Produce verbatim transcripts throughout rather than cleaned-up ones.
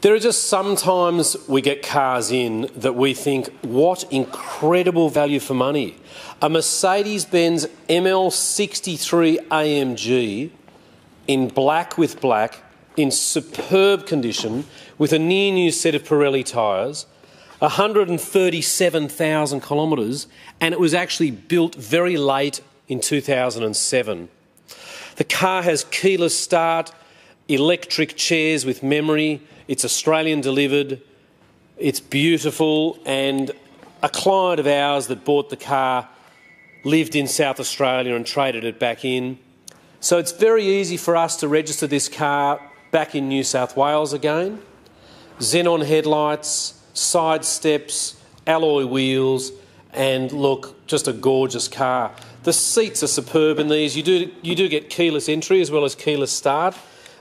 There are just sometimes we get cars in that we think, what incredible value for money. A Mercedes-Benz M L sixty-three A M G in black with black, in superb condition, with a near new set of Pirelli tyres, one hundred thirty-seven thousand kilometres, and it was actually built very late in two thousand seven. The car has keyless start, electric chairs with memory, it's Australian delivered, it's beautiful, and a client of ours that bought the car lived in South Australia and traded it back in. So it's very easy for us to register this car back in New South Wales again. Xenon headlights, side steps, alloy wheels, and look, just a gorgeous car. The seats are superb in these. You do, you do get keyless entry as well as keyless start.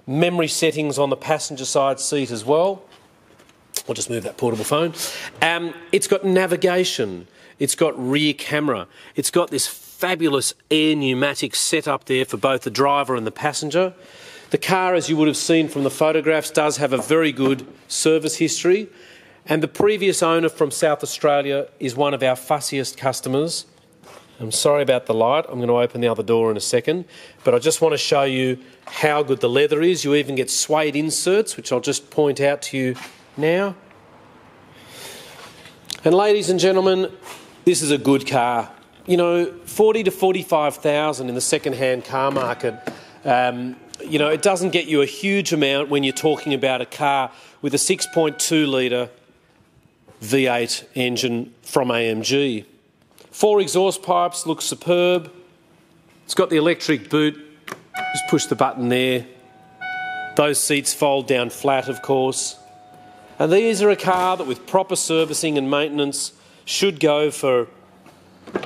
Memory settings on the passenger side seat as well. I'll just move that portable phone. Um, it's got navigation. It's got rear camera. It's got this fabulous air pneumatic set up there for both the driver and the passenger. The car, as you would have seen from the photographs, does have a very good service history. And the previous owner from South Australia is one of our fussiest customers. I'm sorry about the light, I'm going to open the other door in a second, but I just want to show you how good the leather is. You even get suede inserts, which I'll just point out to you now. And ladies and gentlemen, this is a good car. You know, forty to forty-five thousand in the second-hand car market, um, you know, it doesn't get you a huge amount when you're talking about a car with a six point two litre V eight engine from A M G. Four exhaust pipes, look superb. It's got the electric boot. Just push the button there. Those seats fold down flat, of course. And these are a car that with proper servicing and maintenance should go for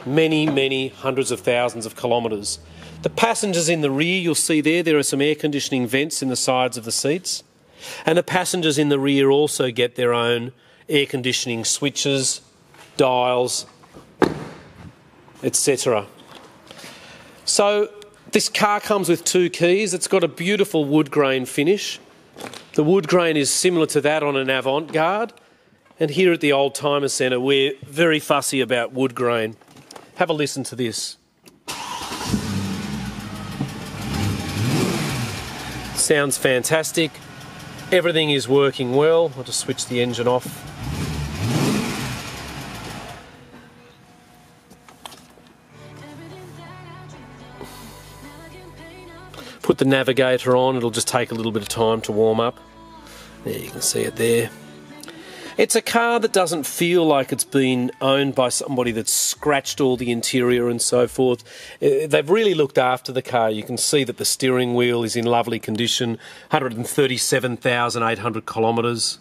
many, many hundreds of thousands of kilometres. The passengers in the rear, you'll see there, there are some air conditioning vents in the sides of the seats. And the passengers in the rear also get their own air conditioning switches, dials, et cetera. So this car comes with two keys. It's got a beautiful wood grain finish. The wood grain is similar to that on an Avant-Garde, and here at the Oldtimer Centre we're very fussy about wood grain. Have a listen to this. Sounds fantastic. Everything is working well. I'll just switch the engine off. Put the navigator on, it'll just take a little bit of time to warm up. There, you can see it there. It's a car that doesn't feel like it's been owned by somebody that's scratched all the interior and so forth. They've really looked after the car. You can see that the steering wheel is in lovely condition, one hundred thirty-seven thousand eight hundred kilometres.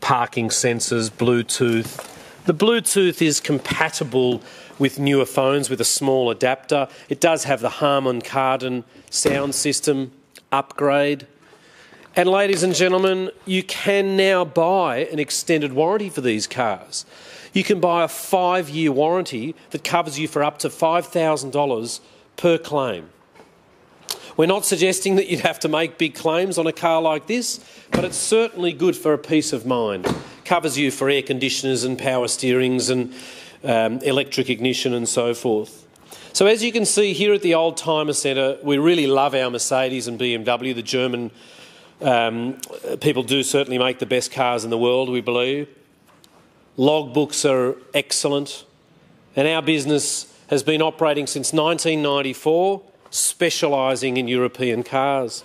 Parking sensors, Bluetooth. The Bluetooth is compatible with newer phones with a small adapter. It does have the Harman Kardon sound system upgrade. And ladies and gentlemen, you can now buy an extended warranty for these cars. You can buy a five-year warranty that covers you for up to five thousand dollars per claim. We're not suggesting that you'd have to make big claims on a car like this, but it's certainly good for a peace of mind. Covers you for air conditioners and power steerings and Um, electric ignition and so forth. So as you can see here at the Oldtimer Centre, we really love our Mercedes and B M W. The German um, people do certainly make the best cars in the world, we believe. Logbooks are excellent, and our business has been operating since nineteen ninety-four, specialising in European cars.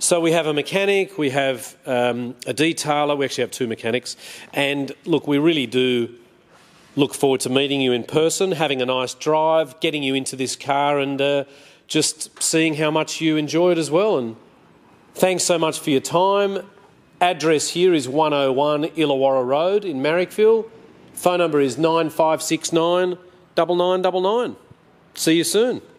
So we have a mechanic, we have um, a detailer, we actually have two mechanics, and look, we really do look forward to meeting you in person, having a nice drive, getting you into this car and uh, just seeing how much you enjoy it as well. And thanks so much for your time. Address here is one oh one Illawarra Road in Marrickville. Phone number is nine five six nine nine nine nine nine. See you soon.